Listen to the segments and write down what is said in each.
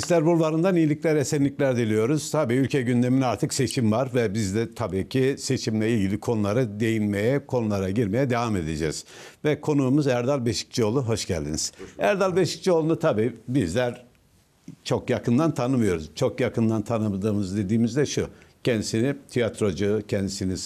Sisler Bulvarı'ndan iyilikler, esenlikler diliyoruz. Tabii ülke gündemine artık seçim var ve biz de tabii ki seçimle ilgili konulara değinmeye, konulara girmeye devam edeceğiz. Ve konuğumuz Erdal Beşikçioğlu. Hoş geldiniz. Hoş bulduk. Erdal Beşikçioğlu'nu tabii bizler çok yakından tanımıyoruz. Çok yakından tanıdığımız dediğimizde şu: kendisini tiyatrocu, kendisini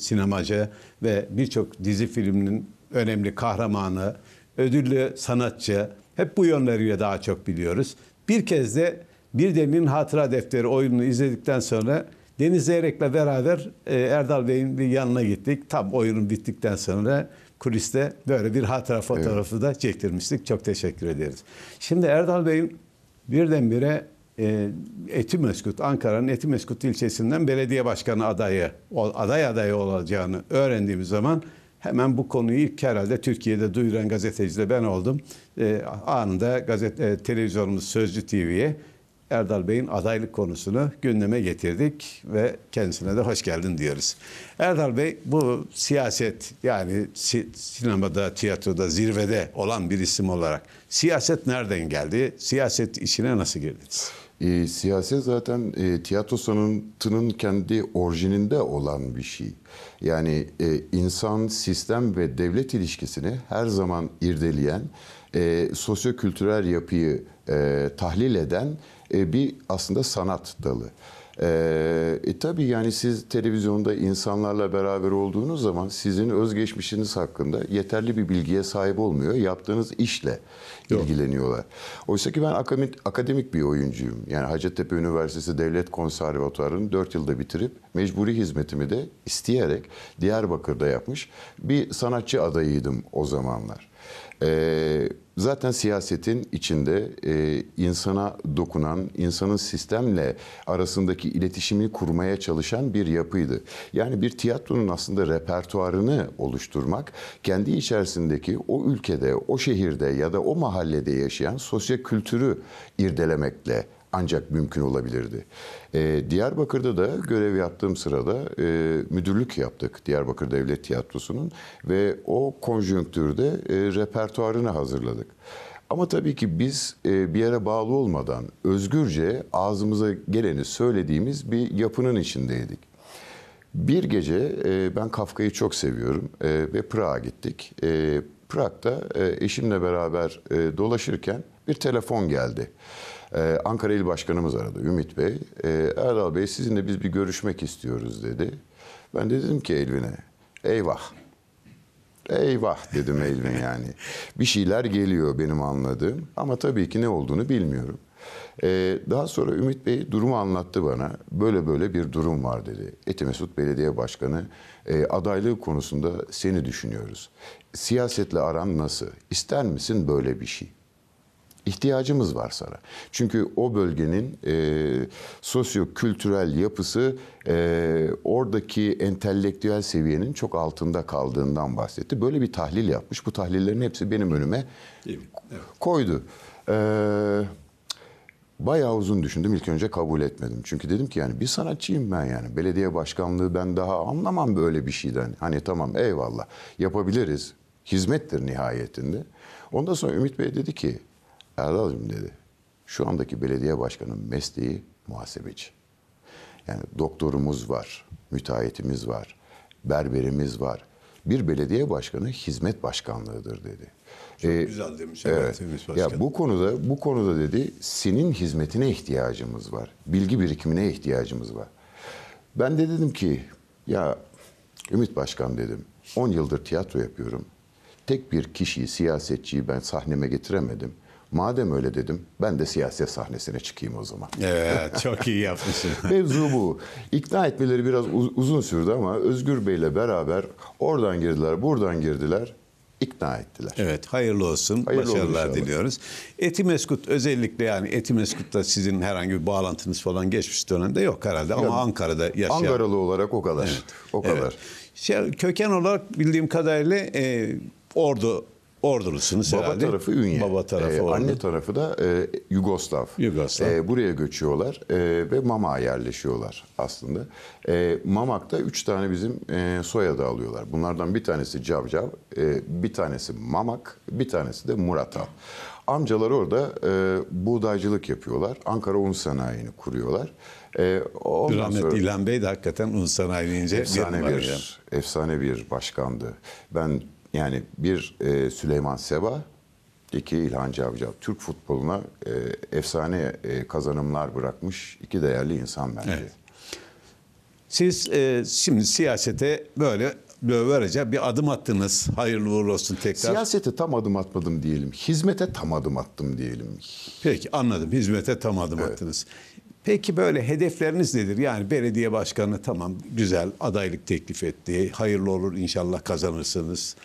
sinemacı ve birçok dizi filminin önemli kahramanı, ödüllü sanatçı, hep bu yönleriyle daha çok biliyoruz. Bir kez de Bir Demir'in Hatıra Defteri oyununu izledikten sonra Deniz Zeyrek'le beraber Erdal Bey'in bir yanına gittik. Tam oyunun bittikten sonra kuliste böyle bir hatıra fotoğrafı da çektirmiştik. Çok teşekkür ederiz. Şimdi Erdal Bey'in birdenbire Etimesgut, Ankara'nın Etimesgut ilçesinden belediye başkanı adayı, aday olacağını öğrendiğimiz zaman hemen bu konuyu ilk herhalde Türkiye'de duyuran gazeteci de ben oldum. Anında televizyonumuz Sözcü TV'ye Erdal Bey'in adaylık konusunu gündeme getirdik ve kendisine de hoş geldin diyoruz. Erdal Bey, bu siyaset, yani sinemada, tiyatroda zirvede olan bir isim olarak siyaset nereden geldi? Siyaset işine nasıl girdiniz? Siyaset zaten tiyatro sanatının kendi orijininde olan bir şey. Yani insan, sistem ve devlet ilişkisini her zaman irdeleyen, sosyo-kültürel yapıyı tahlil eden bir aslında sanat dalı. Tabii yani siz televizyonda insanlarla beraber olduğunuz zaman sizin özgeçmişiniz hakkında yeterli bir bilgiye sahip olmuyor. Yaptığınız işle ilgileniyorlar. Oysa ki ben akademik bir oyuncuyum. Yani Hacettepe Üniversitesi Devlet Konservatuvarı'nı 4 yılda bitirip mecburi hizmetimi de isteyerek Diyarbakır'da yapmış bir sanatçı adayıydım o zamanlar. Zaten siyasetin içinde insana dokunan, insanın sistemle arasındaki iletişimi kurmaya çalışan bir yapıydı. Yani bir tiyatronun aslında repertuarını oluşturmak, kendi içerisindeki o ülkede, o şehirde ya da o mahallede yaşayan sosyokültürü irdelemekle ancak mümkün olabilirdi. Diyarbakır'da da görev yaptığım sırada müdürlük yaptık Diyarbakır Devlet Tiyatrosu'nun ve o konjonktürde repertuarını hazırladık. Ama tabii ki biz bir yere bağlı olmadan özgürce ağzımıza geleni söylediğimiz bir yapının içindeydik. Bir gece ben Kafka'yı çok seviyorum ve Prag'a gittik. Prag'da eşimle beraber dolaşırken bir telefon geldi. Ankara İl Başkanımız aradı, Ümit Bey. Erdal Bey, sizinle biz bir görüşmek istiyoruz dedi. Ben de dedim ki Elvin'e, eyvah. Eyvah dedim Elvin yani. Bir şeyler geliyor benim anladığım ama tabii ki ne olduğunu bilmiyorum. Daha sonra Ümit Bey durumu anlattı bana. Böyle böyle bir durum var dedi. Etimesgut Belediye Başkanı adaylığı konusunda seni düşünüyoruz. Siyasetle aran nasıl? İster misin böyle bir şey? İhtiyacımız var sana. Çünkü o bölgenin sosyo-kültürel yapısı oradaki entelektüel seviyenin çok altında kaldığından bahsetti. Böyle bir tahlil yapmış. Bu tahlillerin hepsi benim önüme koydu. Bayağı uzun düşündüm. İlk önce kabul etmedim. Çünkü dedim ki yani bir sanatçıyım ben yani. Belediye başkanlığı ben daha anlamam böyle bir şeyden. Hani tamam eyvallah yapabiliriz. Hizmettir nihayetinde. Ondan sonra Ümit Bey dedi ki Erdal'cığım dedi, şu andaki belediye başkanının mesleği muhasebeci. Yani doktorumuz var, müteahhitimiz var, berberimiz var. Bir belediye başkanı hizmet başkanlığıdır dedi. Çok güzel demiş. Evet. Ya bu konuda dedi, senin hizmetine ihtiyacımız var. Bilgi birikimine ihtiyacımız var. Ben de dedim ki, ya Ümit Başkan dedim, 10 yıldır tiyatro yapıyorum. Tek bir kişiyi, siyasetçiyi ben sahneme getiremedim. Madem öyle dedim, ben de siyaset sahnesine çıkayım o zaman. Evet, çok iyi yapmışsın. Mevzu bu. İkna etmeleri biraz uzun sürdü ama Özgür Bey'le beraber oradan girdiler, buradan girdiler, ikna ettiler. Evet, hayırlı olsun. Hayırlı başarılar diliyoruz. Etimesgut özellikle, yani Etimeskut'ta sizin herhangi bir bağlantınız falan geçmiş dönemde yok herhalde ama yani, Ankara'da yaşayan. Ankaralı olarak o kadar. Evet, o kadar. Evet. Köken olarak bildiğim kadarıyla Ordulusunuz baba herhalde. Tarafı Ünye. Baba tarafı Ünye. Anne tarafı da Yugoslav. Buraya göçüyorlar ve Mamak'a yerleşiyorlar aslında. Mamak'ta 3 tane bizim soyadı alıyorlar. Bunlardan bir tanesi Cavcav, bir tanesi Mamak, bir tanesi de Muratal. Amcalar orada buğdaycılık yapıyorlar. Ankara Un Sanayi'ni kuruyorlar. Rahmetli İlhan Bey de hakikaten Un Sanayi deyince efsane bir başkandı. Ben yani bir Süleyman Seba, iki İlhan Cavcav. Türk futboluna efsane kazanımlar bırakmış iki değerli insan bence. Evet. Siz şimdi siyasete böyle böylece bir adım attınız. Hayırlı uğurlu olsun tekrar. Siyasete tam adım atmadım diyelim. Hizmete tam adım attım diyelim. Peki, anladım. Hizmete tam adım attınız. Peki böyle hedefleriniz nedir? Yani belediye başkanı tamam, güzel adaylık teklif etti. Hayırlı olur, inşallah kazanırsınız.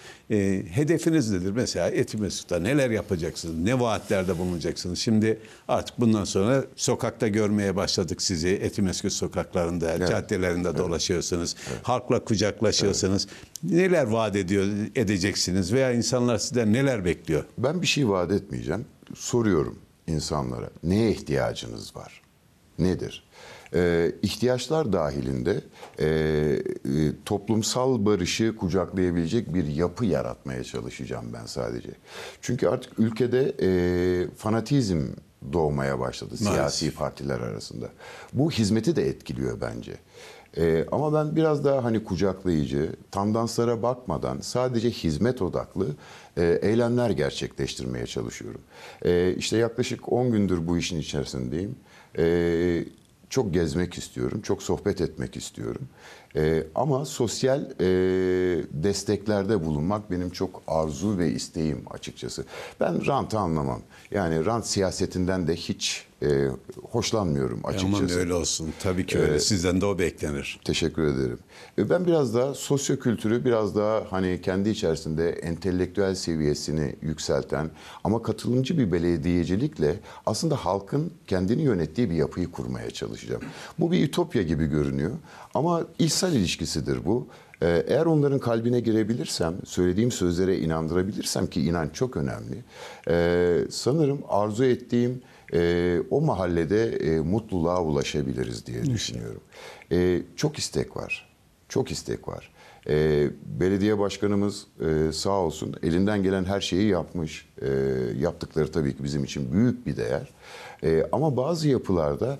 Hedefiniz nedir? Mesela Etimesgut'ta neler yapacaksınız? Ne vaatlerde bulunacaksınız? Şimdi artık bundan sonra sokakta görmeye başladık sizi. Etimesgut sokaklarında, caddelerinde dolaşıyorsunuz. Halkla kucaklaşıyorsunuz. Neler vaat edeceksiniz? Veya insanlar sizden neler bekliyor? Ben bir şey vaat etmeyeceğim. Soruyorum insanlara. Neye ihtiyacınız var? Nedir? İhtiyaçlar dahilinde toplumsal barışı kucaklayabilecek bir yapı yaratmaya çalışacağım ben sadece. Çünkü artık ülkede fanatizm doğmaya başladı siyasi partiler arasında. Bu hizmeti de etkiliyor bence. Ama ben biraz daha hani kucaklayıcı, tandanslara bakmadan sadece hizmet odaklı eylemler gerçekleştirmeye çalışıyorum. İşte yaklaşık 10 gündür bu işin içerisindeyim. Çok gezmek istiyorum, çok sohbet etmek istiyorum. Ama sosyal desteklerde bulunmak benim çok arzu ve isteğim açıkçası. Ben rantı anlamam. Yani rant siyasetinden de hiç hoşlanmıyorum açıkçası. Aman öyle olsun. Tabii ki öyle. Sizden de o beklenir. Teşekkür ederim. Ben biraz daha sosyokültürü, biraz daha hani kendi içerisinde entelektüel seviyesini yükselten ama katılımcı bir belediyecilikle aslında halkın kendini yönettiği bir yapıyı kurmaya çalışacağım. Bu bir ütopya gibi görünüyor ama İhsal ilişkisidir bu. Eğer onların kalbine girebilirsem, söylediğim sözlere inandırabilirsem ki inanç çok önemli. Sanırım arzu ettiğim o mahallede mutluluğa ulaşabiliriz diye düşünüyorum. Çok istek var. Çok istek var. Belediye başkanımız sağ olsun elinden gelen her şeyi yapmış. Yaptıkları tabii ki bizim için büyük bir değer. Ama bazı yapılarda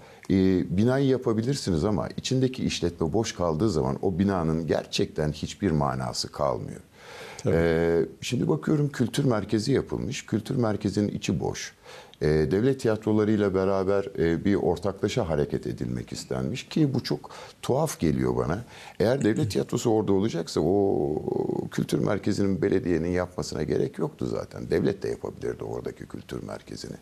binayı yapabilirsiniz ama içindeki işletme boş kaldığı zaman o binanın gerçekten hiçbir manası kalmıyor. Şimdi bakıyorum kültür merkezi yapılmış. Kültür merkezinin içi boş. Devlet tiyatrolarıyla beraber bir ortaklaşa hareket edilmek istenmiş ki bu çok tuhaf geliyor bana. Eğer devlet tiyatrosu orada olacaksa o kültür merkezinin belediyenin yapmasına gerek yoktu zaten. Devlet de yapabilirdi oradaki kültür merkezini.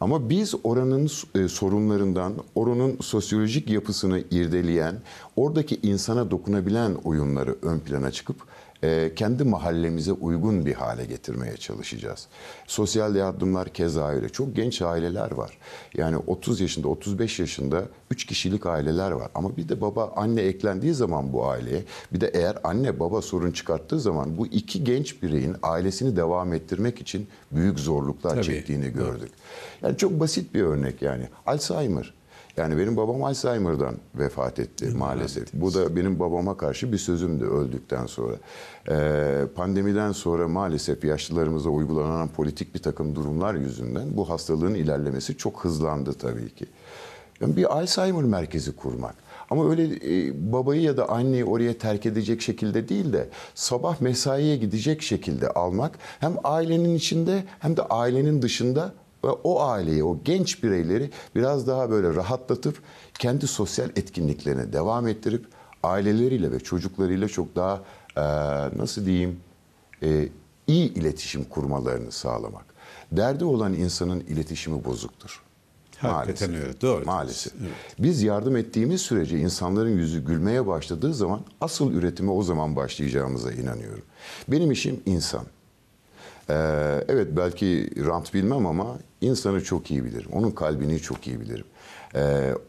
Ama biz oranın sorunlarından, oranın sosyolojik yapısını irdeleyen, oradaki insana dokunabilen oyunları ön plana çıkıp kendi mahallemize uygun bir hale getirmeye çalışacağız. Sosyal yardımlar keza öyle. Çok genç aileler var. Yani 30 yaşında, 35 yaşında 3 kişilik aileler var. Ama bir de baba, anne eklendiği zaman bu aileye, bir de eğer anne baba sorun çıkarttığı zaman bu iki genç bireyin ailesini devam ettirmek için büyük zorluklar çektiğini gördük. Yani çok basit bir örnek yani. Alzheimer. Yani benim babam Alzheimer'dan vefat etti maalesef. Bu da benim babama karşı bir sözümdü öldükten sonra. Pandemiden sonra maalesef yaşlılarımıza uygulanan politik bir takım durumlar yüzünden bu hastalığın ilerlemesi çok hızlandı tabii ki. Yani bir Alzheimer merkezi kurmak. Ama öyle babayı ya da anneyi oraya terk edecek şekilde değil de sabah mesaiye gidecek şekilde almak. Hem ailenin içinde hem de ailenin dışında ve o aileyi, o genç bireyleri biraz daha böyle rahatlatıp kendi sosyal etkinliklerine devam ettirip aileleriyle ve çocuklarıyla çok daha nasıl diyeyim iyi iletişim kurmalarını sağlamak. Derdi olan insanın iletişimi bozuktur. Hakikaten maalesef. Öyle. Doğru. Maalesef. Evet. Biz yardım ettiğimiz sürece insanların yüzü gülmeye başladığı zaman asıl üretime o zaman başlayacağımıza inanıyorum. Benim işim insan. Evet belki rant bilmem ama insanı çok iyi bilirim. Onun kalbini çok iyi bilirim.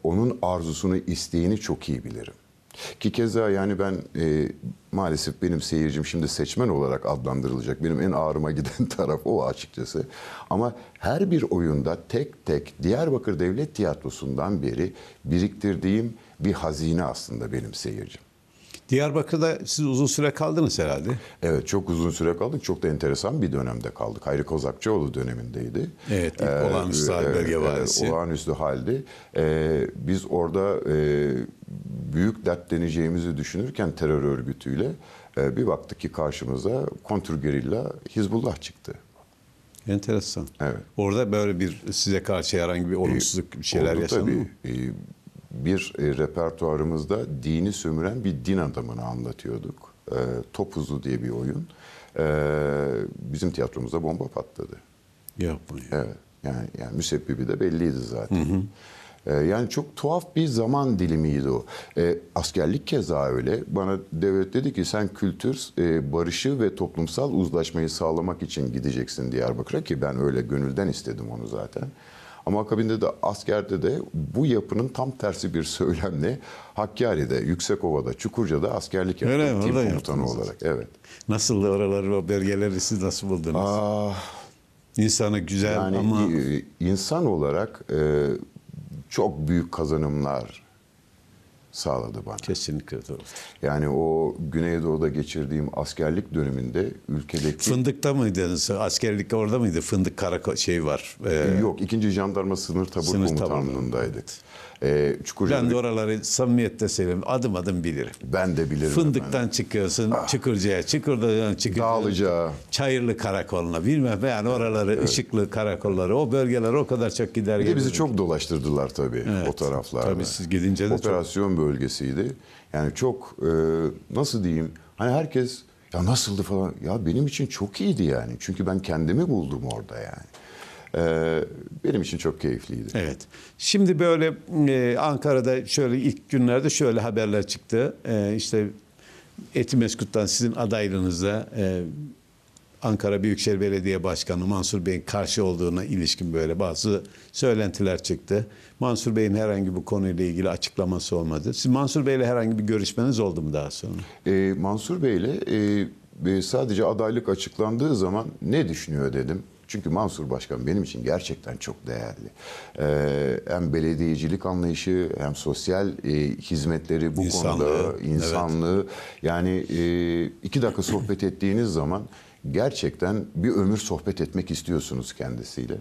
Onun arzusunu, isteğini çok iyi bilirim. Ki keza yani ben maalesef benim seyircim şimdi seçmen olarak adlandırılacak. Benim en ağrıma giden taraf o açıkçası. Ama her bir oyunda tek tek Diyarbakır Devlet Tiyatrosu'ndan beri biriktirdiğim bir hazine aslında benim seyircim. Diyarbakır'da siz uzun süre kaldınız herhalde. Evet, çok uzun süre kaldık. Çok da enteresan bir dönemde kaldık. Hayri Kozakçıoğlu dönemindeydi. Evet, ilk olağanüstü hal bölge valisi. Olağanüstü haldi. Biz orada büyük dertleneceğimizi düşünürken terör örgütüyle bir baktık ki karşımıza kontrgerilla Hizbullah çıktı. Enteresan. Evet. Orada böyle bir size karşı herhangi bir olumsuzluk şeyler yaşandı mı? Bir repertuarımızda dini sömüren bir din adamını anlatıyorduk. Topuzlu diye bir oyun. Bizim tiyatromuzda bomba patladı. Yapmayın. Evet. Yani müsebbibi de belliydi zaten. Hı hı. Yani çok tuhaf bir zaman dilimiydi o. Askerlik keza öyle. Bana devlet dedi ki sen kültür, barışı ve toplumsal uzlaşmayı sağlamak için gideceksin Diyarbakır'a, ki ben öyle gönülden istedim onu zaten. Ama akabinde de askerde de bu yapının tam tersi bir söylemle Hakkari'de, Yüksekova'da, Çukurca'da askerlik yaptım. Tim komutanı olarak. Evet. Nasıldı oraları, o belgeleri siz nasıl buldunuz? İnsanı güzel yani, ama... insan olarak... çok büyük kazanımlar sağladı bana. Kesinlikle doğru. Yani o Güneydoğu'da geçirdiğim askerlik döneminde ülkedeki... Fındık'ta mıydınız? Askerlik orada mıydı? Fındık karakol şey var. Yok, İkinci Jandarma Sınır Tabur Komutanlığı'ndaydık. Çukurca... Ben de oraları samimiyette söyleyeyim. Adım adım bilirim. Ben de bilirim. Fındık'tan yani çıkıyorsun Çukurca'ya, Çukurca'dan Dağlıca, Çayırlı karakoluna, bilmem yani oraları, evet. Işıklı karakolları, o bölgeler o kadar çok gider. Bir de bizi çok dolaştırdılar tabii, evet, o taraflarda. Tabii siz gidince de operasyon çok... bölgesiydi. Yani çok nasıl diyeyim, hani herkes ya nasıldı falan, ya benim için çok iyiydi yani. Çünkü ben kendimi buldum orada yani. Benim için çok keyifliydi. Evet. Şimdi böyle Ankara'da şöyle ilk günlerde şöyle haberler çıktı. İşte Etimesgut'tan sizin adaylığınıza Ankara Büyükşehir Belediye Başkanı Mansur Bey'in karşı olduğuna ilişkin böyle bazı söylentiler çıktı. Mansur Bey'in herhangi bu konuyla ilgili açıklaması olmadı. Siz Mansur Bey'le herhangi bir görüşmeniz oldu mu daha sonra? Mansur Bey'le sadece adaylık açıklandığı zaman ne düşünüyor dedim. Çünkü Mansur Başkan benim için gerçekten çok değerli. Hem belediyecilik anlayışı, hem sosyal hizmetleri, bu konuda insanlığı. Evet. Yani iki dakika sohbet ettiğiniz zaman gerçekten bir ömür sohbet etmek istiyorsunuz kendisiyle.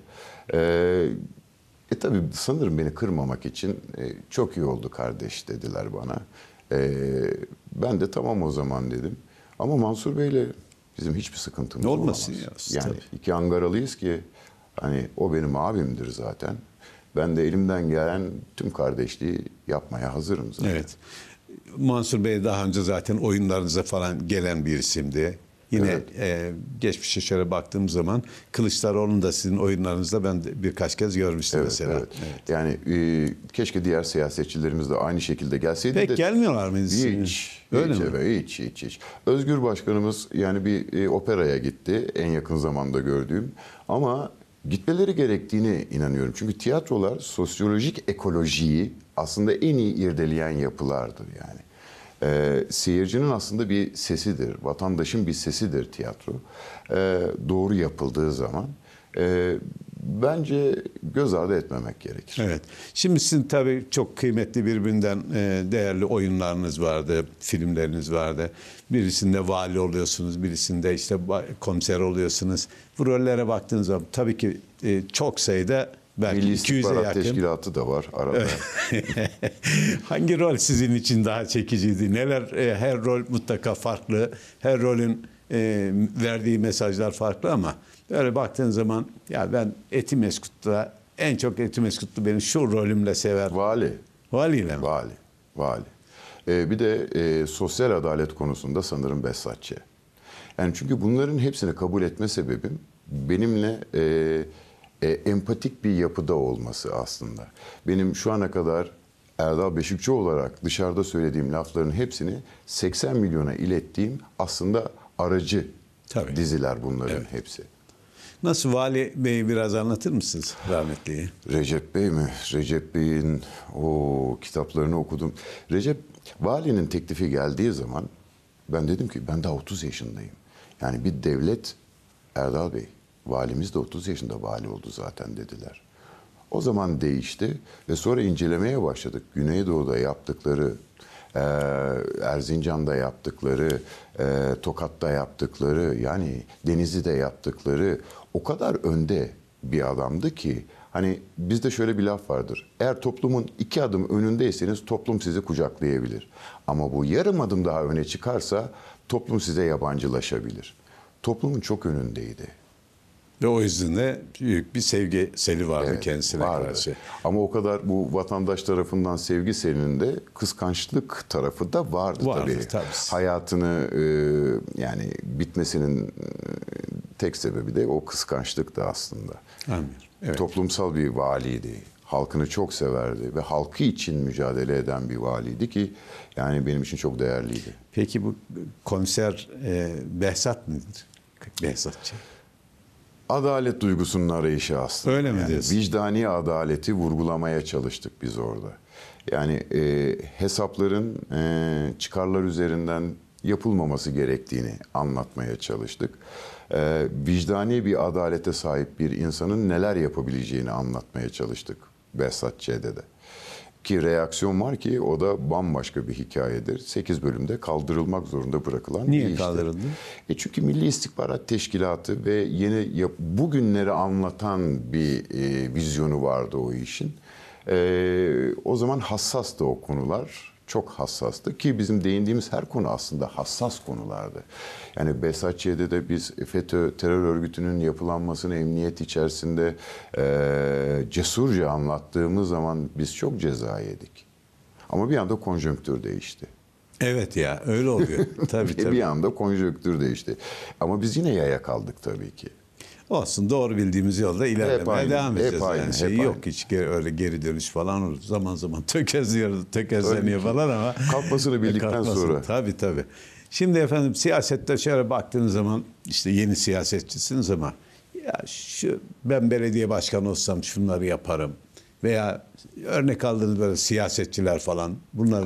Tabii sanırım beni kırmamak için çok iyi oldu kardeş dediler bana. Ben de tamam o zaman dedim. Ama Mansur Bey'le bizim hiçbir sıkıntımız olmaz. Ya, yani iki Angaralıyız ki hani o benim abimdir zaten. Ben de elimden gelen tüm kardeşliği yapmaya hazırım zaten. Evet. Mansur Bey daha önce zaten oyunlarınıza falan gelen bir isimdi. Yine evet. Geçmişe şöyle baktığım zaman Kılıçdaroğlu'nun da sizin oyunlarınızda ben birkaç kez görmüştüm, evet, mesela. Evet. Evet. Yani keşke diğer siyasetçilerimiz de aynı şekilde gelseydi. Pek de gelmiyorlar mı? Hiç. Özgür Başkanımız yani bir operaya gitti en yakın zamanda gördüğüm, ama gitmeleri gerektiğine inanıyorum. Çünkü tiyatrolar sosyolojik ekolojiyi aslında en iyi irdeleyen yapılardır yani. Seyircinin aslında bir sesidir, vatandaşın bir sesidir tiyatro. Doğru yapıldığı zaman bence göz ardı etmemek gerekir. Evet. Şimdi sizin tabii çok kıymetli, birbirinden değerli oyunlarınız vardı, filmleriniz vardı. Birisinde vali oluyorsunuz, birisinde işte komiser oluyorsunuz. Bu rollere baktığınız zaman tabii ki çok sayıda... Milli İstihbarat Teşkilatı da var arada. Hangi rol sizin için daha çekiciydi? Neler? Her rol mutlaka farklı. Her rolün verdiği mesajlar farklı, ama böyle baktığın zaman ya ben Etimesgut'ta en çok Etimesgut'u benim şu rolümle sever. Vali. Valiyle mi? Vali. Bir de sosyal adalet konusunda sanırım Behzat Ç. Yani çünkü bunların hepsini kabul etme sebebim benimle empatik bir yapıda olması aslında. Benim şu ana kadar Erdal Beşikçioğlu olarak dışarıda söylediğim lafların hepsini 80 milyona ilettiğim aslında aracı, tabii, diziler bunların, evet, hepsi. Nasıl, Vali Bey'i biraz anlatır mısınız rahmetliyi? Recep Bey mi? Recep Bey'in o kitaplarını okudum. Vali'nin teklifi geldiği zaman ben dedim ki ben daha 30 yaşındayım. Yani bir devlet, Erdal Bey, valimiz de 30 yaşında vali oldu zaten dediler. O zaman değişti ve sonra incelemeye başladık. Güneydoğu'da yaptıkları Erzincan'da yaptıkları, Tokat'ta yaptıkları, yani Denizli'de yaptıkları o kadar önde bir adamdı ki, hani bizde şöyle bir laf vardır. Eğer toplumun 2 adım önündeyseniz toplum sizi kucaklayabilir. Ama bu yarım adım daha öne çıkarsa toplum size yabancılaşabilir. Toplumun çok önündeydi. Ve o yüzden de büyük bir sevgi seli vardı, evet, kendisine vardı. Karşı. Ama o kadar bu vatandaş tarafından sevgi selinde kıskançlık tarafı da vardı tabii. Hayatını yani bitmesinin tek sebebi de o kıskançlık da aslında. Evet. Toplumsal bir valiydi. Halkını çok severdi ve halkı için mücadele eden bir valiydi ki yani benim için çok değerliydi. Peki bu komiser Behzat nedir? Behzat Ç. Adalet duygusunun arayışı aslında. Öyle mi yani diyorsun? Vicdani adaleti vurgulamaya çalıştık biz orada. Yani hesapların çıkarlar üzerinden yapılmaması gerektiğini anlatmaya çalıştık. Vicdani bir adalete sahip bir insanın neler yapabileceğini anlatmaya çalıştık Behzat Ç.'de de. Ki reaksiyon var ki o da bambaşka bir hikayedir. 8 bölümde kaldırılmak zorunda bırakılan bir iştir. Niye kaldırıldı? Çünkü Milli İstihbarat Teşkilatı ve yeni bugünleri anlatan bir vizyonu vardı o işin. O zaman hassastı o konular. Çok hassastı ki bizim değindiğimiz her konu aslında hassas konulardı. Yani Behzat Ç.'de de biz FETÖ terör örgütünün yapılanmasını emniyet içerisinde cesurca anlattığımız zaman biz çok ceza yedik. Ama bir anda konjonktür değişti. Evet ya, öyle oluyor. Tabii. Bir anda konjonktür değişti. Ama biz yine yaya kaldık tabii ki. Olsun, doğru bildiğimiz yolda ilerlemeye devam edeceğiz. Yani şey yok, hiç öyle geri dönüş falan olur. Zaman zaman tökezleniyor falan ama. Kalkmasını bildikten sonra. Tabii. Şimdi efendim siyasette şöyle baktığınız zaman işte yeni siyasetçisiniz ama ya şu ben belediye başkanı olsam şunları yaparım. Veya örnek aldığınız böyle siyasetçiler falan bunlar.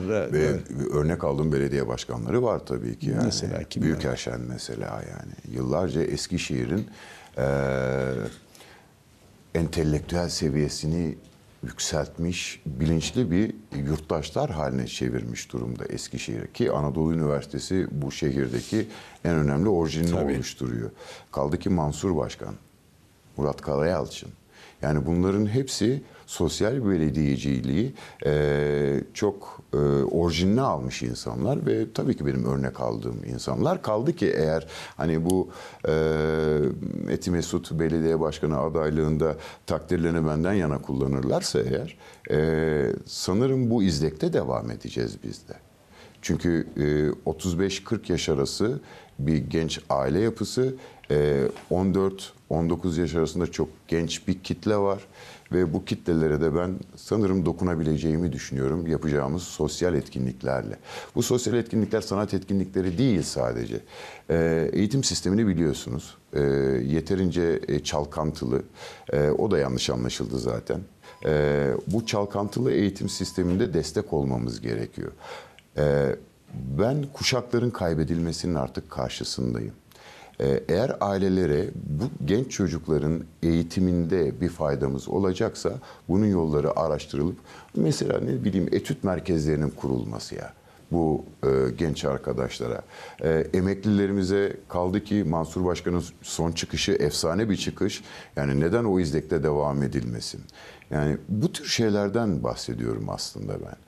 Örnek aldığım belediye başkanları var tabii ki. Yani. Mesela kim? Büyükelçen mesela yani. Yıllarca Eskişehir'in entelektüel seviyesini yükseltmiş, bilinçli bir yurttaşlar haline çevirmiş durumda Eskişehir, ki Anadolu Üniversitesi bu şehirdeki en önemli orijinini oluşturuyor. Kaldı ki Mansur Başkan, Murat Karayalçın. Yani bunların hepsi sosyal belediyeciliği çok orijinine almış insanlar ve tabii ki benim örnek aldığım insanlar. Kaldı ki eğer hani bu Etimesgut belediye başkanı adaylığında takdirlerini benden yana kullanırlarsa eğer sanırım bu izlekte devam edeceğiz biz de. Çünkü 35-40 yaş arası bir genç aile yapısı, 14-19 yaş arasında çok genç bir kitle var ve bu kitlelere de ben sanırım dokunabileceğimi düşünüyorum yapacağımız sosyal etkinliklerle. Bu sosyal etkinlikler sanat etkinlikleri değil sadece. Eğitim sistemini biliyorsunuz. Yeterince çalkantılı. O da yanlış anlaşıldı zaten. Bu çalkantılı eğitim sisteminde destek olmamız gerekiyor. Ben kuşakların kaybedilmesinin artık karşısındayım. Eğer ailelere bu genç çocukların eğitiminde bir faydamız olacaksa bunun yolları araştırılıp mesela ne bileyim etüt merkezlerinin kurulması ya bu genç arkadaşlara. Emeklilerimize, kaldı ki Mansur Başkan'ın son çıkışı efsane bir çıkış. Yani neden o izlekte devam edilmesin? Yani bu tür şeylerden bahsediyorum aslında ben.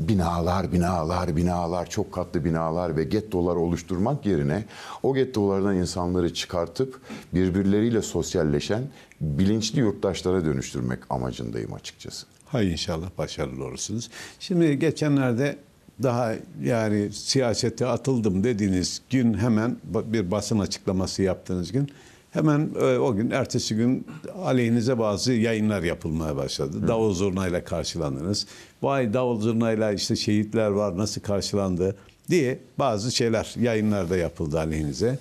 Binalar, çok katlı binalar ve gettolar oluşturmak yerine o gettolardan insanları çıkartıp birbirleriyle sosyalleşen bilinçli yurttaşlara dönüştürmek amacındayım açıkçası. Hay inşallah başarılı olursunuz. Şimdi geçenlerde daha yani siyasete atıldım dediğiniz gün hemen bir basın açıklaması yaptığınız gün hemen o gün ertesi gün aleyhinize bazı yayınlar yapılmaya başladı. Davul zurnayla karşılandınız. Vay davul zurnayla işte şehitler var nasıl karşılandı diye bazı şeyler yayınlarda yapıldı aleyhinize.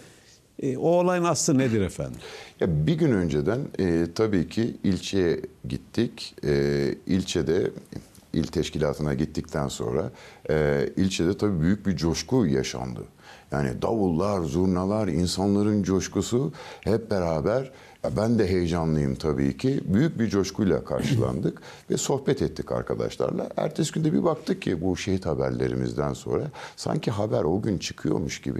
O olayın aslı nedir efendim? Ya bir gün önceden tabii ki ilçeye gittik. İlçede il teşkilatına gittikten sonra ilçede tabii büyük bir coşku yaşandı. Yani davullar, zurnalar, insanların coşkusu hep beraber, ben de heyecanlıyım tabii ki, büyük bir coşkuyla karşılandık ve sohbet ettik arkadaşlarla. Ertesi günde bir baktık ki bu şehit haberlerimizden sonra sanki haber o gün çıkıyormuş gibi.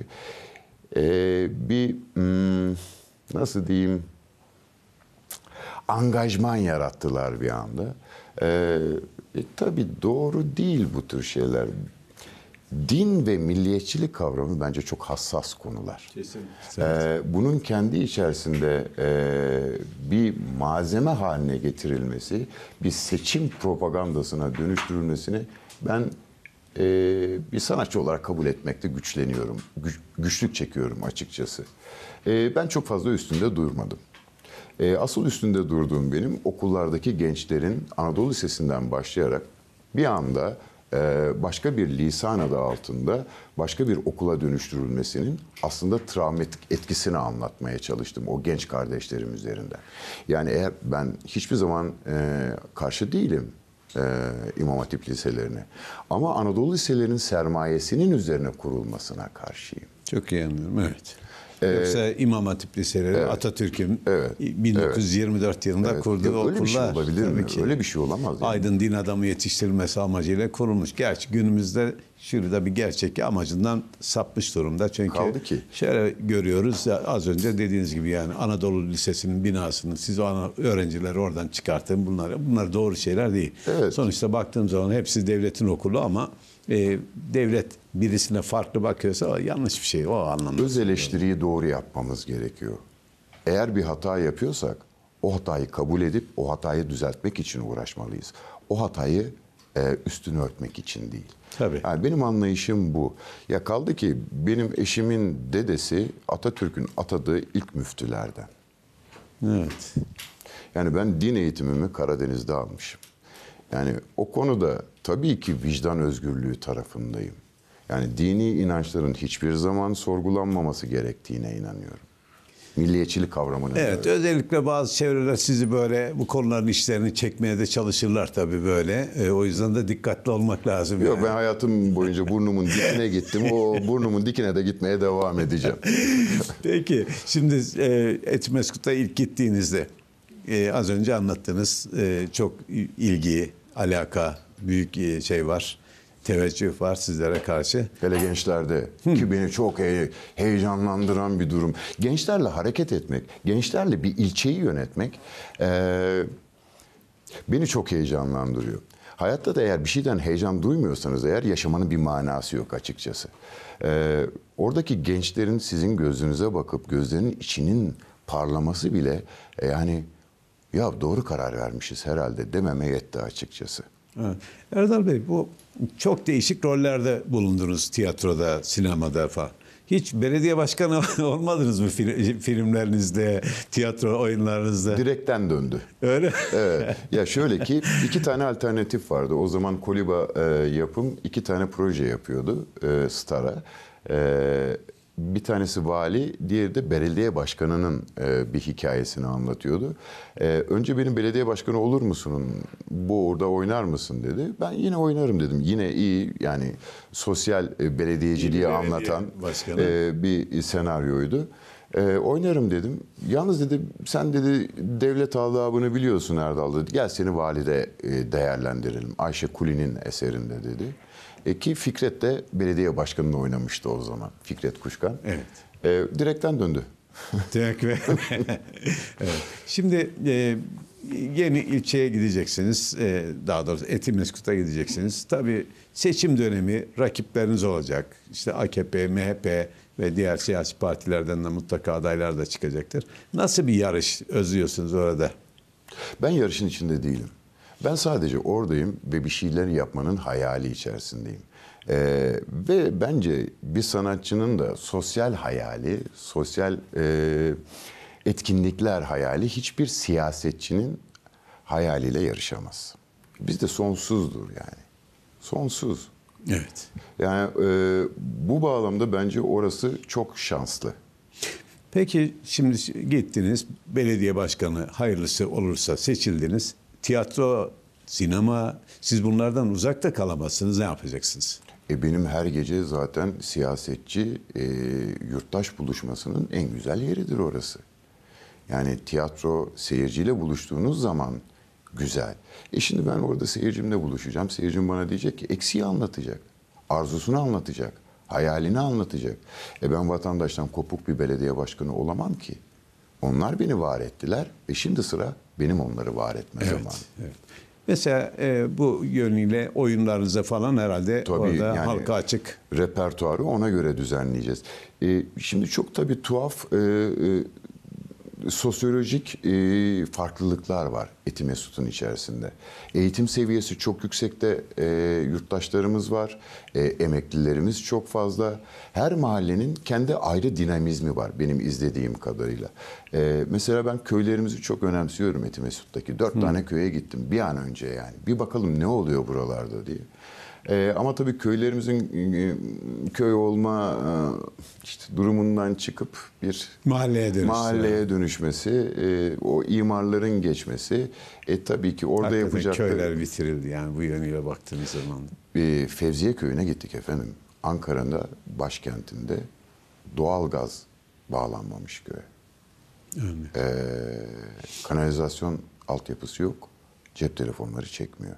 Bir nasıl diyeyim, angajman yarattılar bir anda. Tabii doğru değil bu tür şeyler. Din ve milliyetçilik kavramı bence çok hassas konular. Kesinlikle. Bunun kendi içerisinde bir malzeme haline getirilmesi, bir seçim propagandasına dönüştürülmesini ben bir sanatçı olarak kabul etmekte güçleniyorum. Güçlük çekiyorum açıkçası. Ben çok fazla üstünde durmadım. Asıl üstünde durduğum benim okullardaki gençlerin Anadolu Lisesi'nden başlayarak bir anda başka bir lisan adı altında başka bir okula dönüştürülmesinin aslında travmatik etkisini anlatmaya çalıştım o genç kardeşlerim üzerinden. Yani eğer ben hiçbir zaman karşı değilim İmam Hatip liselerine, ama Anadolu liselerinin sermayesinin üzerine kurulmasına karşıyım. Çok iyi anlıyorum, evet. Yoksa İmam Hatip liseleri, evet, Atatürk'ün, evet, 1924 yılında, evet, kurduğu okullar. Öyle bir şey olabilir mi? Öyle bir şey olamaz. Yani. Aydın din adamı yetiştirilmesi amacıyla kurulmuş. Gerçi günümüzde şurada bir gerçek amacından sapmış durumda. Çünkü kaldı ki şöyle görüyoruz ya, az önce dediğiniz gibi, yani Anadolu Lisesi'nin binasını siz o öğrencileri oradan çıkartın. Bunlar doğru şeyler değil. Evet. Sonuçta baktığım zaman hepsi devletin okulu ama devlet birisine farklı bakıyorsa yanlış bir şey, o anlamda. Öz eleştiriyi doğru yapmamız gerekiyor. Eğer bir hata yapıyorsak o hatayı kabul edip o hatayı düzeltmek için uğraşmalıyız. O hatayı üstünü örtmek için değil. Tabii. Yani benim anlayışım bu. Ya kaldı ki benim eşimin dedesi Atatürk'ün atadığı ilk müftülerden. Evet. Yani ben din eğitimimi Karadeniz'de almışım. Yani o konuda tabii ki vicdan özgürlüğü tarafındayım. Yani dini inançların hiçbir zaman sorgulanmaması gerektiğine inanıyorum. Milliyetçilik kavramını. Evet, böyle. Özellikle bazı çevreler sizi böyle bu konuların işlerini çekmeye de çalışırlar tabii böyle. O yüzden de dikkatli olmak lazım. Yok yani. Ben hayatım boyunca burnumun dikine gittim. O burnumun dikine de gitmeye devam edeceğim. Peki, şimdi Etimesgut'a ilk gittiğinizde az önce anlattığınız çok ilgi, alaka, büyük şey var, teveccüh var sizlere karşı. Hele gençlerde ki beni çok heyecanlandıran bir durum. Gençlerle hareket etmek, gençlerle bir ilçeyi yönetmek beni çok heyecanlandırıyor. Hayatta da eğer bir şeyden heyecan duymuyorsanız eğer yaşamanın bir manası yok açıkçası. Oradaki gençlerin sizin gözünüze bakıp gözlerinin içinin parlaması bile yani ya doğru karar vermişiz herhalde dememe yetti açıkçası. Evet. Erdal Bey, bu çok değişik rollerde bulundunuz tiyatroda, sinemada falan. Hiç belediye başkanı olmadınız mı filmlerinizde, tiyatro oyunlarınızda? Direkten döndü. Öyle. Evet. Ya şöyle ki iki tane alternatif vardı. O zaman Koliba yapım iki tane proje yapıyordu Star'a. Bir tanesi vali, diğeri de belediye başkanının bir hikayesini anlatıyordu. Önce benim belediye başkanı olur musun? Bu orada oynar mısın dedi. Ben yine oynarım dedim. Yine iyi, yani sosyal belediyeciliği belediye anlatan bir senaryoydu. Oynarım dedim. Yalnız dedi, sen dedi devlet adabını biliyorsun Erdal dedi. Gel seni valide değerlendirelim. Ayşe Kuli'nin eserinde dedi. Ki Fikret de belediye başkanını oynamıştı o zaman. Fikret Kuşkan. Evet. Direkten döndü. Evet. Şimdi yeni ilçeye gideceksiniz. Daha doğrusu Etimesgut'a gideceksiniz. Tabii seçim dönemi, rakipleriniz olacak. İşte AKP, MHP ve diğer siyasi partilerden de mutlaka adaylar da çıkacaktır. Nasıl bir yarış özlüyorsunuz orada? Ben yarışın içinde değilim. Ben sadece oradayım ve bir şeyler yapmanın hayali içerisindeyim. Ve bence bir sanatçının da sosyal hayali, sosyal etkinlikler hayali hiçbir siyasetçinin hayaliyle yarışamaz. Bizde sonsuzdur yani. Sonsuz. Evet. Yani bu bağlamda bence orası çok şanslı. Peki şimdi gittiniz, belediye başkanı hayırlısı olursa seçildiniz. Tiyatro sinema, siz bunlardan uzakta kalamazsınız, ne yapacaksınız? Benim her gece zaten siyasetçi yurttaş buluşmasının en güzel yeridir orası. Yani tiyatro seyirciyle buluştuğunuz zaman güzel. Şimdi ben orada seyircimle buluşacağım. Seyircim bana diyecek ki eksiği anlatacak, arzusunu anlatacak, hayalini anlatacak. Ben vatandaştan kopuk bir belediye başkanı olamam ki. Onlar beni var ettiler ve şimdi sıra benim onları var etme zamanı. Evet. Mesela bu yönüyle oyunlarınıza falan herhalde tabii, orada yani halka açık. Repertuarı ona göre düzenleyeceğiz. Şimdi çok tabii tuhaf sosyolojik farklılıklar var Etimesgut'un içerisinde. Eğitim seviyesi çok yüksekte yurttaşlarımız var. Emeklilerimiz çok fazla. Her mahallenin kendi ayrı dinamizmi var benim izlediğim kadarıyla. Mesela ben köylerimizi çok önemsiyorum Etimesgut'taki. 4 tane köye gittim bir an önce yani. Bir bakalım ne oluyor buralarda diye. Ama tabii köylerimizin köy olma işte durumundan çıkıp bir mahalleye dönüşmesi, o imarların geçmesi, tabii ki orada yapacakları... Köyler bitirildi yani bu yönüyle baktığınız zaman. Fevziye Köyü'ne gittik efendim. Ankara'da, başkentinde doğalgaz bağlanmamış köye. Kanalizasyon altyapısı yok, cep telefonları çekmiyor.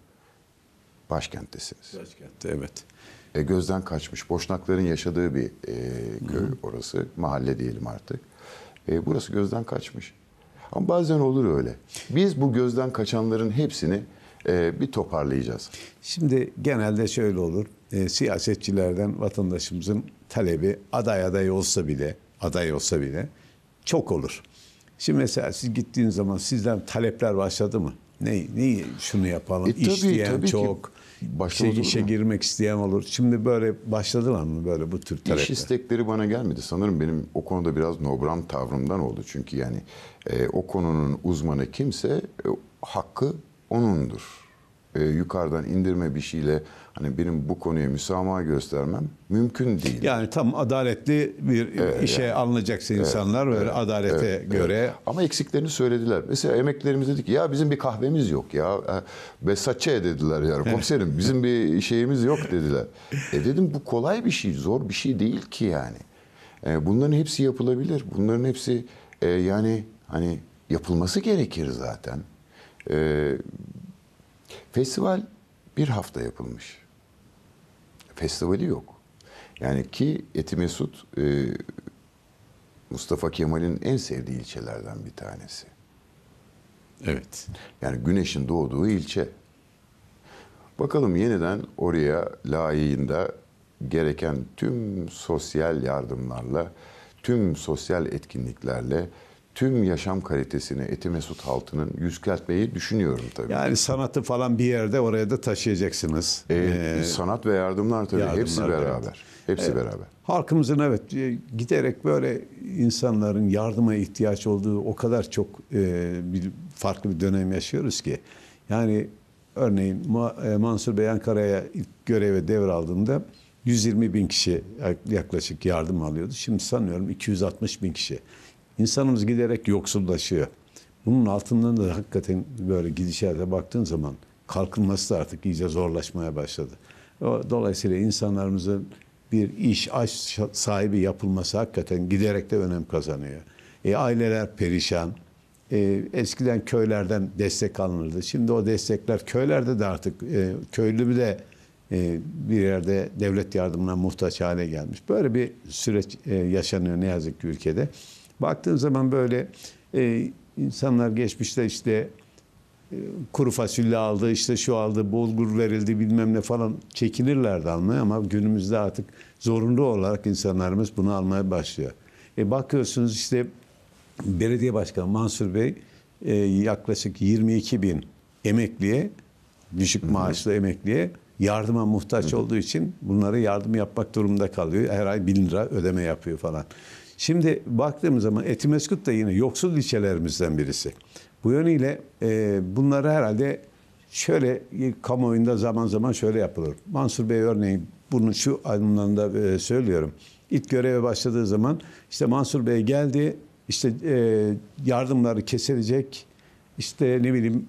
Başkenttesiniz. Başkentte, evet. Gözden kaçmış. Boşnakların yaşadığı bir köy orası. Mahalle diyelim artık. Burası gözden kaçmış. Ama bazen olur öyle. Biz bu gözden kaçanların hepsini bir toparlayacağız. Şimdi genelde şöyle olur. Siyasetçilerden vatandaşımızın talebi aday olsa bile çok olur. Şimdi mesela siz gittiğiniz zaman sizden talepler başladı mı? Neyi şunu yapalım? Tabii, İşleyen tabii çok. Ki. İşe girmek isteyen olur. Şimdi böyle başladılar mı böyle bu tür talepler? İş istekleri bana gelmedi. Sanırım benim o konuda biraz nobran tavrımdan oldu. Çünkü yani o konunun uzmanı kimse hakkı onundur. Yukarıdan indirme bir şeyle hani benim bu konuya müsamaha göstermem mümkün değil. Yani tam adaletli bir işe yani alınacaksa insanlar böyle adalete göre. Evet. Ama eksiklerini söylediler. Mesela emeklilerimiz dedi ki ya bizim bir kahvemiz yok ya. Behzat Ç. dediler yani komiserim bizim bir şeyimiz yok dediler. Dedim bu kolay bir şey, zor bir şey değil ki yani. Bunların hepsi yapılabilir. Bunların hepsi yani hani yapılması gerekir zaten. Festival bir hafta yapılmış. Festivali yok. Yani ki Etimesgut Mustafa Kemal'in en sevdiği ilçelerden bir tanesi. Evet. Yani güneşin doğduğu ilçe. Bakalım yeniden oraya layığında gereken tüm sosyal yardımlarla, tüm sosyal etkinliklerle, tüm yaşam kalitesini Etimesgut halkının yükseltmeyi düşünüyorum tabii. Yani sanatı falan bir yerde oraya da taşıyacaksınız. Sanat ve yardımlar tabii hepsi beraber. Evet. Hepsi beraber. Halkımızın giderek böyle insanların yardıma ihtiyaç olduğu o kadar çok farklı bir dönem yaşıyoruz ki. Yani örneğin Mansur Bey Ankara'ya ilk göreve devraldığında 120.000 kişi yaklaşık yardım alıyordu. Şimdi sanıyorum 260.000 kişi. İnsanımız giderek yoksullaşıyor. Bunun altından da hakikaten böyle gidişata baktığın zaman kalkınması da artık iyice zorlaşmaya başladı. Dolayısıyla insanlarımızın bir iş sahibi yapılması hakikaten giderek de önem kazanıyor. Aileler perişan. Eskiden köylerden destek alınırdı. Şimdi o destekler köylerde de artık köylü de bir yerde devlet yardımına muhtaç hale gelmiş. Böyle bir süreç yaşanıyor ne yazık ki ülkede. Baktığın zaman böyle insanlar geçmişte işte kuru fasulye aldı, işte şu aldı, bulgur verildi bilmem ne falan çekinirlerdi almaya ama günümüzde artık zorunlu olarak insanlarımız bunu almaya başlıyor. Bakıyorsunuz işte belediye başkanı Mansur Bey yaklaşık 22.000 emekliye, düşük maaşlı emekliye yardıma muhtaç olduğu için bunlara yardım yapmak durumunda kalıyor. Her ay 1.000 lira ödeme yapıyor falan. Şimdi baktığımız zaman Etimesgut da yine yoksul ilçelerimizden birisi. Bu yönüyle bunları herhalde şöyle kamuoyunda zaman zaman şöyle yapılır. Mansur Bey örneğin bunu şu anlamda söylüyorum. İlk göreve başladığı zaman işte Mansur Bey geldi, işte yardımları kesilecek, işte ne bileyim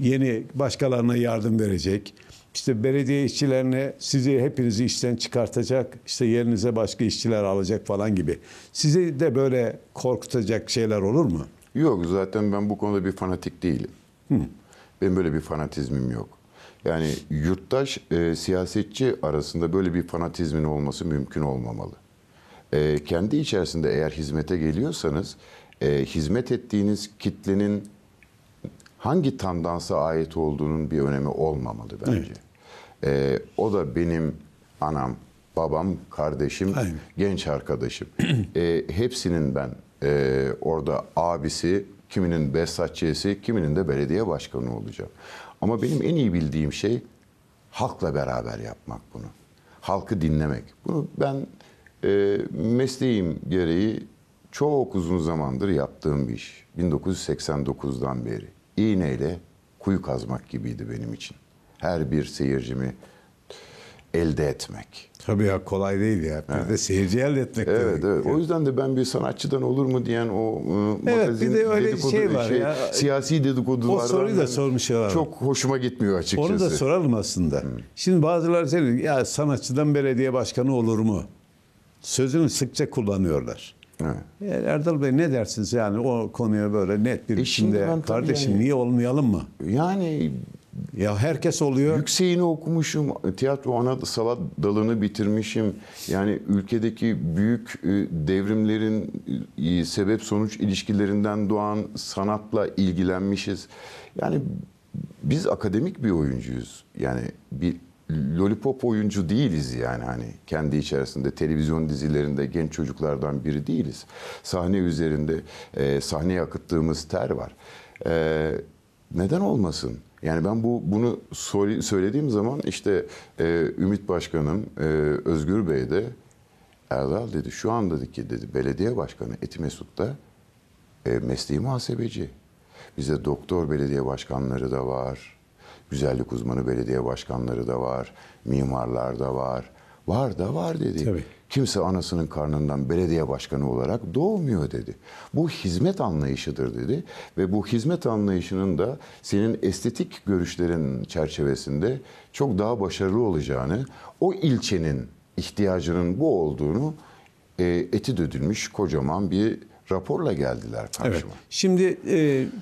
yeni başkalarına yardım verecek. İşte belediye işçilerine sizi hepinizi işten çıkartacak, işte yerinize başka işçiler alacak falan gibi. Sizi de böyle korkutacak şeyler olur mu? Yok, zaten ben bu konuda bir fanatik değilim. Benim böyle bir fanatizmim yok. Yani yurttaş, siyasetçi arasında böyle bir fanatizmin olması mümkün olmamalı. Kendi içerisinde eğer hizmete geliyorsanız, hizmet ettiğiniz kitlenin hangi tandansa ait olduğunun bir önemi olmamalı bence. Evet. O da benim anam, babam, kardeşim, aynen, genç arkadaşım. Hepsinin ben orada abisi, kiminin Behzat Ç.'si, kiminin de belediye başkanı olacağım. Ama benim en iyi bildiğim şey halkla beraber yapmak bunu. Halkı dinlemek. Bunu ben mesleğim gereği çok uzun zamandır yaptığım bir iş. 1989'dan beri. İğneyle kuyu kazmak gibiydi benim için. Her bir seyircimi elde etmek. Tabii ya, kolay değil ya. Bir de seyirci elde etmek. Evet, evet. O yüzden de ben bir sanatçıdan olur mu diyen o magazin, bir de öyle şey var ya. Siyasi dedikodular. O soruyu da sormuşlar. Çok hoşuma gitmiyor açıkçası. Onu da soralım aslında. Şimdi bazıları senin ya sanatçıdan belediye başkanı olur mu sözünü sıkça kullanıyorlar. Evet. Erdal Bey ne dersiniz yani o konuya böyle net bir biçimde, kardeşim yani, niye olmayalım mı? Yani ya herkes oluyor. Yükseğini okumuşum, tiyatro anasal dalını bitirmişim. Yani ülkedeki büyük devrimlerin sebep sonuç ilişkilerinden doğan sanatla ilgilenmişiz. Yani biz akademik bir oyuncuyuz. Yani bir lollipop oyuncu değiliz yani, hani kendi içerisinde televizyon dizilerinde genç çocuklardan biri değiliz. Sahne üzerinde sahneye akıttığımız ter var. Neden olmasın? Yani ben bunu söylediğim zaman işte Ümit Başkanım, Özgür Bey de Erdal dedi şu andaki dedi belediye başkanı Etimesgut'ta mesleği muhasebeci. Bizde doktor belediye başkanları da var. Güzellik uzmanı belediye başkanları da var, mimarlar da var. Var da var dedi. Tabii. Kimse anasının karnından belediye başkanı olarak doğmuyor dedi. Bu hizmet anlayışıdır dedi. Ve bu hizmet anlayışının da senin estetik görüşlerin çerçevesinde çok daha başarılı olacağını, o ilçenin ihtiyacının bu olduğunu eti dökülmüş kocaman bir raporla geldiler karşıma. Evet. Şimdi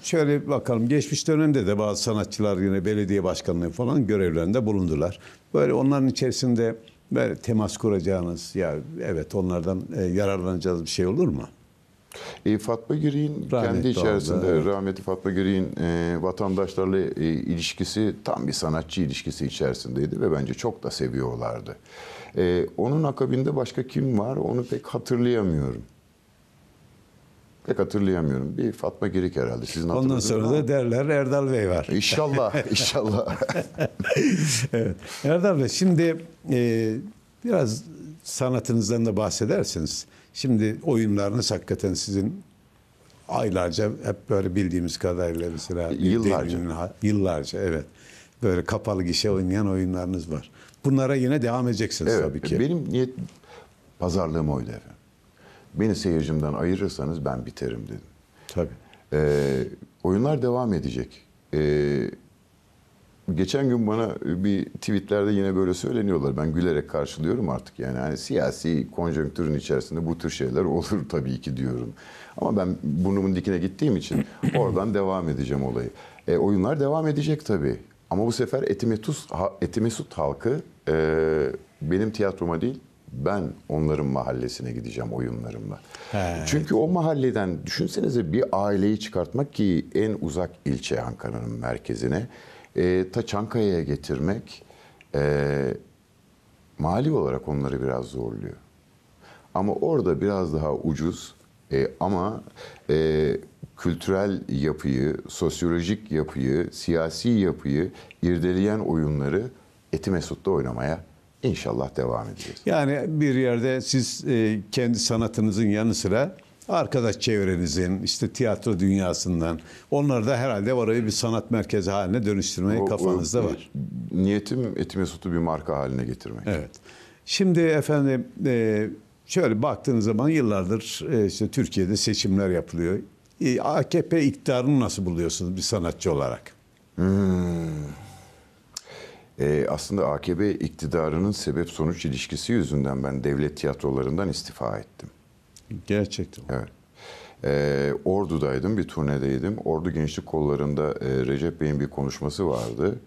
şöyle bakalım. Geçmiş dönemde de bazı sanatçılar yine belediye başkanlığı falan görevlerinde bulundular. Böyle onların içerisinde böyle temas kuracağınız, ya evet onlardan yararlanacağız bir şey olur mu? Fatma Gürin kendi içerisinde oldu. Rahmetli Fatma Gürin vatandaşlarla ilişkisi tam bir sanatçı ilişkisi içerisindeydi ve bence çok da seviyorlardı. Onun akabinde başka kim var onu pek hatırlayamıyorum. Bir Fatma Girik herhalde. Sizin ondan sonra da derler Erdal Bey var. İnşallah, inşallah. Evet. Erdal Bey, şimdi biraz sanatınızdan da bahsedersiniz. Şimdi oyunlarınız hakikaten sizin aylarca hep böyle bildiğimiz kadarıyla mesela. Yıllarca evet. Böyle kapalı gişe oynayan oyunlarınız var. Bunlara yine devam edeceksiniz evet, tabii ki. Benim niyet pazarlığım oydu efendim. Beni seyircimden ayırırsanız ben biterim dedim. Tabii. Oyunlar devam edecek. Geçen gün bana bir tweetlerde yine böyle söyleniyorlar. Ben gülerek karşılıyorum artık yani. Hani siyasi konjonktürün içerisinde bu tür şeyler olur tabii ki diyorum. Ama ben burnumun dikine gittiğim için oradan devam edeceğim olayı. Oyunlar devam edecek tabii. Ama bu sefer Etimesgut halkı benim tiyatroma değil, ben onların mahallesine gideceğim oyunlarımla. He. Çünkü o mahalleden düşünsenize bir aileyi çıkartmak ki en uzak ilçe Ankara'nın merkezine. Ta Çankaya'ya getirmek mali olarak onları biraz zorluyor. Ama orada biraz daha ucuz ama kültürel yapıyı, sosyolojik yapıyı, siyasi yapıyı irdeleyen oyunları Etimesgut'ta oynamaya İnşallah devam edeceğiz. Yani bir yerde siz kendi sanatınızın yanı sıra arkadaş çevrenizin, işte tiyatro dünyasından, onları da herhalde orayı bir sanat merkezi haline dönüştürmeyi kafanızda var. Niyetim Etimesgut'u bir marka haline getirmek. Evet. Şimdi efendim şöyle baktığınız zaman yıllardır işte Türkiye'de seçimler yapılıyor. AKP iktidarını nasıl buluyorsunuz bir sanatçı olarak? Aslında AKP iktidarının sebep-sonuç ilişkisi yüzünden ben devlet tiyatrolarından istifa ettim. Gerçekten. Evet. Ordu'daydım, bir turnedeydim. Ordu Gençlik Kolları'nda Recep Bey'in bir konuşması vardı.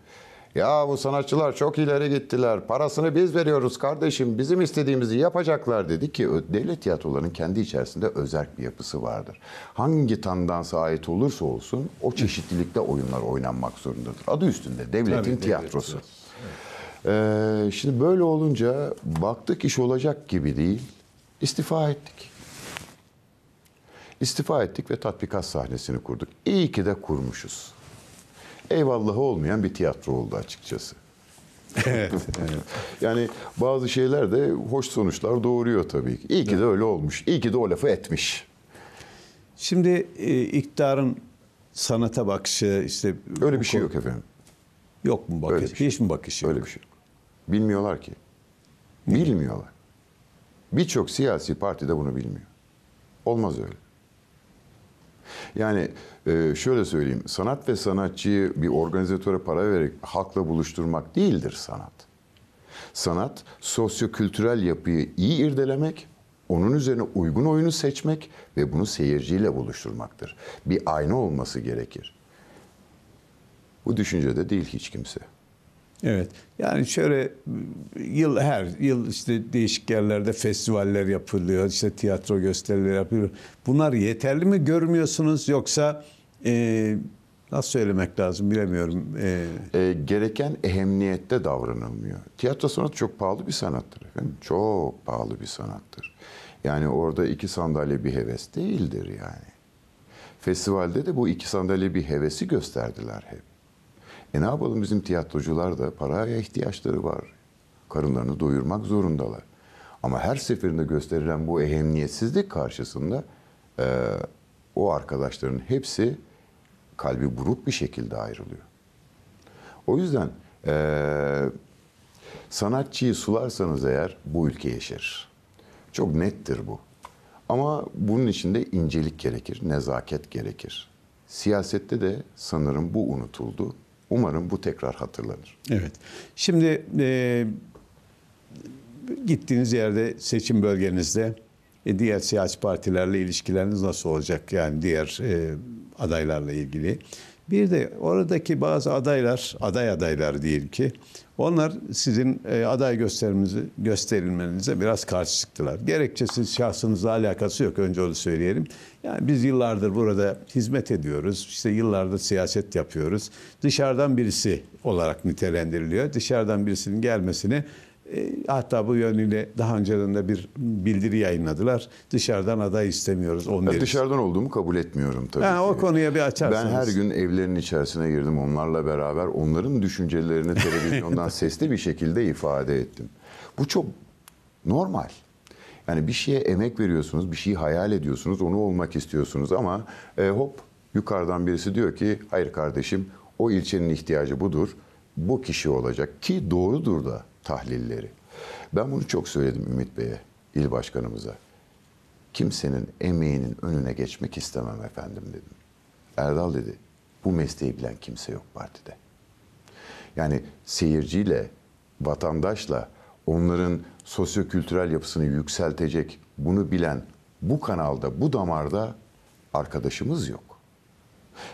Ya bu sanatçılar çok ileri gittiler. Parasını biz veriyoruz kardeşim. Bizim istediğimizi yapacaklar dedi ki devlet tiyatrolarının kendi içerisinde özerk bir yapısı vardır. Hangi tandansa ait olursa olsun o çeşitlilikte oyunlar oynanmak zorundadır. Adı üstünde devletin tiyatrosu. Evet. Şimdi böyle olunca baktık iş olacak gibi değil. İstifa ettik. İstifa ettik ve tatbikat sahnesini kurduk. İyi ki de kurmuşuz. Eyvallah olmayan bir tiyatro oldu açıkçası. Evet. Yani bazı şeyler de hoş sonuçlar doğuruyor tabii ki. İyi ki de öyle olmuş. İyi ki de o lafı etmiş. Şimdi iktidarın sanata bakışı işte... Öyle bir şey yok efendim. Yok mu bakış? Hiç mi bakışı yok? Öyle bir şey yok. Bilmiyorlar ki. Bilmiyorlar. Birçok siyasi parti de bunu bilmiyor. Olmaz öyle. Yani şöyle söyleyeyim, sanat ve sanatçıyı bir organizatöre para vererek halkla buluşturmak değildir sanat. Sanat, sosyo-kültürel yapıyı iyi irdelemek, onun üzerine uygun oyunu seçmek ve bunu seyirciyle buluşturmaktır. Bir ayna olması gerekir. Bu düşüncede değil hiç kimse. Evet, yani şöyle her yıl işte değişik yerlerde festivaller yapılıyor, işte tiyatro gösterileri yapılıyor. Bunlar yeterli mi görmüyorsunuz yoksa nasıl söylemek lazım bilemiyorum. Gereken ehemmiyette davranılmıyor. Tiyatro sanatı çok pahalı bir sanattır efendim, çok pahalı bir sanattır. Yani orada iki sandalye bir heves değildir yani. Festivalde de bu iki sandalye bir hevesi gösterdiler hep. Ne yapalım bizim tiyatrocular da paraya ihtiyaçları var. Karınlarını doyurmak zorundalar. Ama her seferinde gösterilen bu ehemmiyetsizlik karşısında o arkadaşların hepsi kalbi buruk bir şekilde ayrılıyor. O yüzden sanatçıyı sularsanız eğer bu ülke yeşerir. Çok nettir bu. Ama bunun için de incelik gerekir, nezaket gerekir. Siyasette de sanırım bu unutuldu. Umarım bu tekrar hatırlanır. Evet. Şimdi gittiğiniz yerde seçim bölgenizde diğer siyasi partilerle ilişkileriniz nasıl olacak? Yani diğer adaylarla ilgili. Bir de oradaki bazı adaylar, adaylar diyelim ki, onlar sizin aday gösterilmenize biraz karşı çıktılar. Gerekçesi şahsınızla alakası yok, önce onu söyleyelim. Yani biz yıllardır burada hizmet ediyoruz, işte yıllardır siyaset yapıyoruz. Dışarıdan birisi olarak nitelendiriliyor. Dışarıdan birisinin gelmesini, hatta bu yönüyle daha önceden de bir bildiri yayınladılar. Dışarıdan aday istemiyoruz. Dışarıdan olduğumu kabul etmiyorum tabii ki. O konuya bir açarsınız. Ben her gün evlerin içerisine girdim onlarla beraber. Onların düşüncelerini televizyondan sesli bir şekilde ifade ettim. Bu çok normal. Yani bir şeye emek veriyorsunuz, bir şeyi hayal ediyorsunuz, onu olmak istiyorsunuz ama hop yukarıdan birisi diyor ki hayır kardeşim o ilçenin ihtiyacı budur. Bu kişi olacak ki doğrudur da. Tahlilleri. Ben bunu çok söyledim Ümit Bey'e, il başkanımıza. Kimsenin emeğinin önüne geçmek istemem efendim dedim. Erdal dedi, bu mesleği bilen kimse yok partide. Yani seyirciyle, vatandaşla onların sosyo-kültürel yapısını yükseltecek bunu bilen bu kanalda, bu damarda arkadaşımız yok.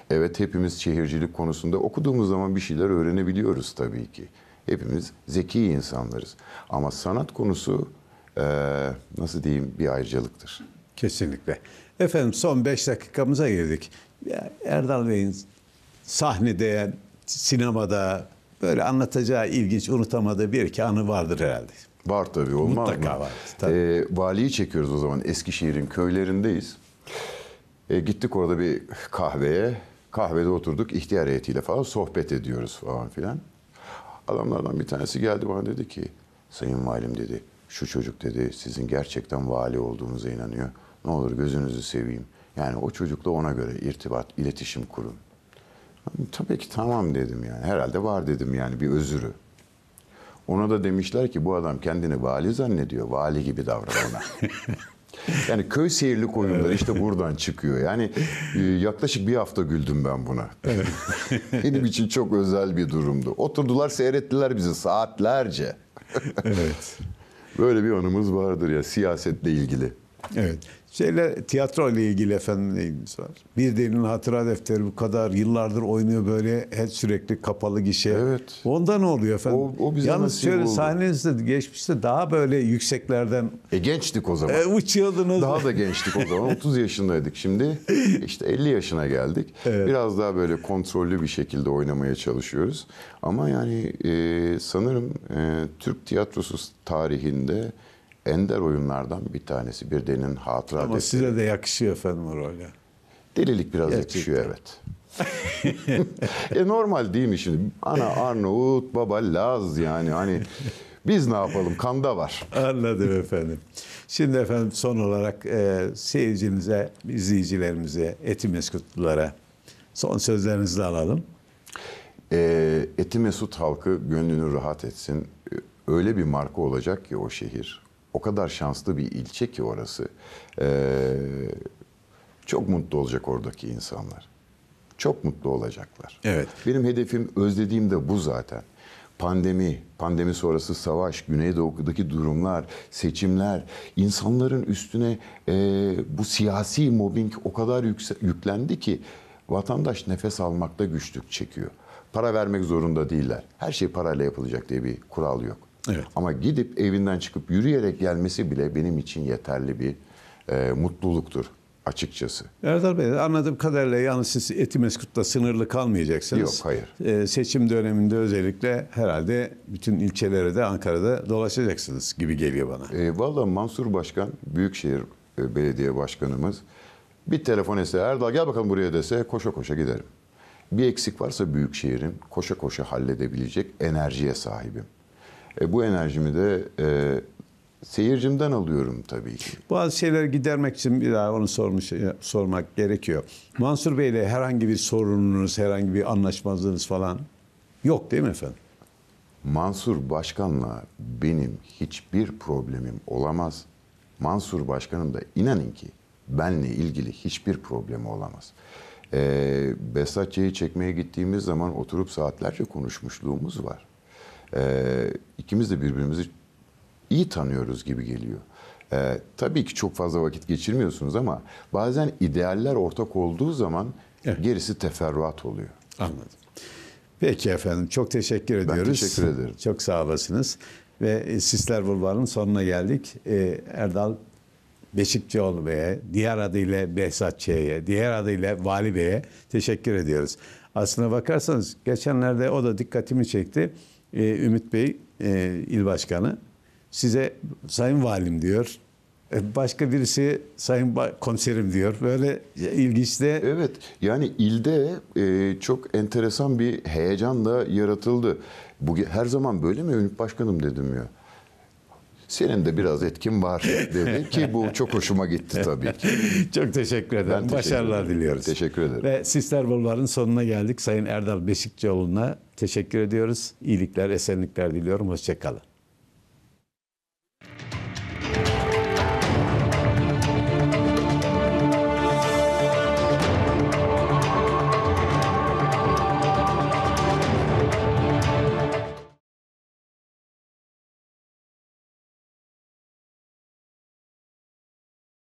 Evet hepimiz şehircilik konusunda okuduğumuz zaman bir şeyler öğrenebiliyoruz tabii ki. Hepimiz zeki insanlarız. Ama sanat konusu nasıl diyeyim bir ayrıcalıktır. Kesinlikle. Efendim son 5 dakikamıza girdik. Erdal Bey'in sahnede, sinemada böyle anlatacağı ilginç, unutamadığı bir iki anı vardır herhalde. Var tabii. Mutlaka vardır. Tabii. Valiyi çekiyoruz o zaman. Eskişehir'in köylerindeyiz. Gittik orada bir kahveye. Kahvede oturduk. İhtiyar heyetiyle falan sohbet ediyoruz falan filan. Adamlardan bir tanesi geldi bana dedi ki, sayın valim dedi, şu çocuk dedi sizin gerçekten vali olduğunuza inanıyor. Ne olur gözünüzü seveyim. Yani o çocukla ona göre irtibat, iletişim kurun. Yani, tabii ki tamam dedim yani. Herhalde var dedim yani bir özürü. Ona da demişler ki bu adam kendini vali zannediyor. Vali gibi davran ona. Yani köy seyirli koyunları işte buradan çıkıyor. Yani yaklaşık bir hafta güldüm ben buna. Evet. Benim için çok özel bir durumdu. Oturdular, seyrettiler bizi saatlerce. Evet. Böyle bir anımız vardır ya siyasetle ilgili. Evet. Tiyatro ile ilgili efendim neyimiz var? Bir Delinin Hatıra Defteri bu kadar yıllardır oynuyor böyle, hep sürekli kapalı gişe. Evet. Onda ne oluyor efendim? O bize yalnız şöyle oldu. Sahnenizde geçmişte daha böyle yükseklerden. Gençtik o zaman. Uçuyordunuz. Daha da gençtik o zaman. 30 yaşındaydık şimdi. İşte 50 yaşına geldik. Evet. Biraz daha böyle kontrollü bir şekilde oynamaya çalışıyoruz. Ama yani sanırım Türk tiyatrosu tarihinde ender oyunlardan bir tanesi. Bir Delinin Hatıra Defteri. Ama size de yakışıyor efendim o role. Delilik biraz yakışıyor, evet. Normal değil mi şimdi? Ana Arnavut, baba Laz yani. Hani biz ne yapalım? Kanda var. Anladım efendim. Şimdi efendim son olarak seyircinize, izleyicilerimize, Etimesgutlulara son sözlerinizi alalım. Etimesgut halkı gönlünü rahat etsin. Öyle bir marka olacak ki o şehir. O kadar şanslı bir ilçe ki orası. Çok mutlu olacak oradaki insanlar. Çok mutlu olacaklar. Evet. Benim hedefim, özlediğim de bu zaten. Pandemi sonrası savaş, Güneydoğu'daki durumlar, seçimler, insanların üstüne bu siyasi mobbing o kadar yüklendi ki vatandaş nefes almakta güçlük çekiyor. Para vermek zorunda değiller. Her şey parayla yapılacak diye bir kural yok. Evet. Ama gidip evinden çıkıp yürüyerek gelmesi bile benim için yeterli bir mutluluktur açıkçası. Erdal Bey, anladığım kadarıyla yalnız siz Etimesgut'ta sınırlı kalmayacaksınız. Yok, hayır. Seçim döneminde özellikle herhalde bütün ilçelere de Ankara'da dolaşacaksınız gibi geliyor bana. Valla Mansur Başkan, Büyükşehir Belediye Başkanımız bir telefon etse, Erdal gel bakalım buraya dese koşa koşa giderim. Bir eksik varsa Büyükşehir'in koşa koşa halledebilecek enerjiye sahibim. Bu enerjimi de seyircimden alıyorum tabii ki. Bazı şeyler gidermek için bir daha onu sormak gerekiyor. Mansur Bey'le herhangi bir sorununuz, herhangi bir anlaşmazlığınız falan yok değil mi efendim? Mansur Başkan'la benim hiçbir problemim olamaz. Mansur Başkan'ın da inanın ki benle ilgili hiçbir problemi olamaz. Behzat Ç.'yi çekmeye gittiğimiz zaman oturup saatlerce konuşmuşluğumuz var. İkimiz de birbirimizi iyi tanıyoruz gibi geliyor. Tabii ki çok fazla vakit geçirmiyorsunuz ama bazen idealler ortak olduğu zaman evet, gerisi teferruat oluyor. Anladım. Peki efendim, çok teşekkür ediyoruz. Ben teşekkür ederim. Çok sağ olasınız. Ve Sisler Bulvarı'nın sonuna geldik. Erdal Beşikçioğlu Bey'e, diğer adıyla Behzat Ç.'ye, diğer adıyla Vali Bey'e teşekkür ediyoruz. Aslına bakarsanız geçenlerde o da dikkatimi çekti. Ümit Bey, il başkanı size sayın valim diyor. Başka birisi sayın komiserim diyor. Böyle ilginç de. Evet, yani ilde çok enteresan bir heyecan da yaratıldı. Bugün her zaman böyle mi Ümit Başkanım dedim ya. Senin de biraz etkin var dedi ki bu çok hoşuma gitti tabii ki. Çok teşekkür ederim. Teşekkür Başarılar diliyoruz. Teşekkür ederim. Ve Sisler Bulvarı'nın sonuna geldik. Sayın Erdal Beşikçioğlu'na teşekkür ediyoruz. İyilikler, esenlikler diliyorum. Hoşça kalın.